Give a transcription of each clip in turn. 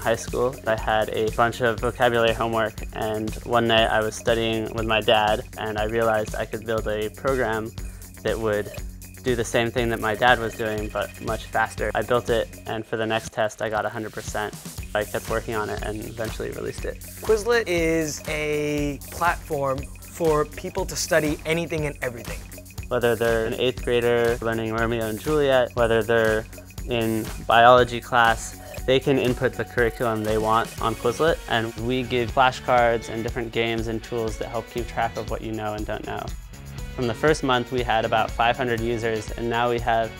high school. I had a bunch of vocabulary homework, and one night I was studying with my dad, and I realized I could build a program that would do the same thing that my dad was doing, but much faster. I built it, and for the next test, I got 100%. I kept working on it and eventually released it. Quizlet is a platform for people to study anything and everything. Whether they're an 8th grader learning Romeo and Juliet, whether they're in biology class, they can input the curriculum they want on Quizlet, and we give flashcards and different games and tools that help keep track of what you know and don't know. From the first month, we had about 500 users, and now we have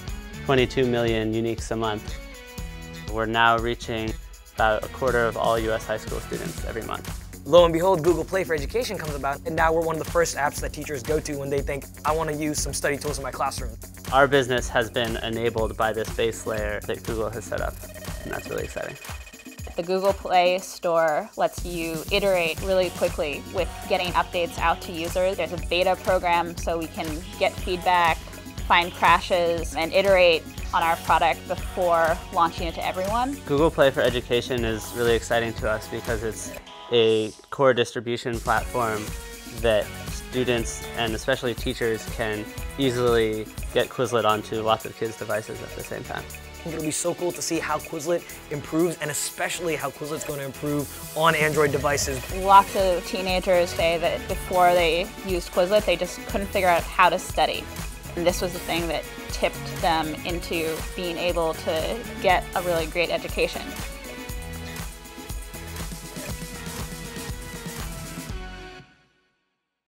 22 million uniques a month. We're now reaching about a quarter of all U.S. high school students every month. Lo and behold, Google Play for Education comes about, and now we're one of the first apps that teachers go to when they think, I want to use some study tools in my classroom. Our business has been enabled by this base layer that Google has set up, and that's really exciting. The Google Play Store lets you iterate really quickly with getting updates out to users. There's a beta program so we can get feedback, find crashes, and iterate on our product before launching it to everyone. Google Play for Education is really exciting to us because it's a core distribution platform that students and especially teachers can easily get Quizlet onto lots of kids' devices at the same time. I think it'll be so cool to see how Quizlet improves, and especially how Quizlet's going to improve on Android devices. Lots of teenagers say that before they used Quizlet, they just couldn't figure out how to study. And this was the thing that tipped them into being able to get a really great education.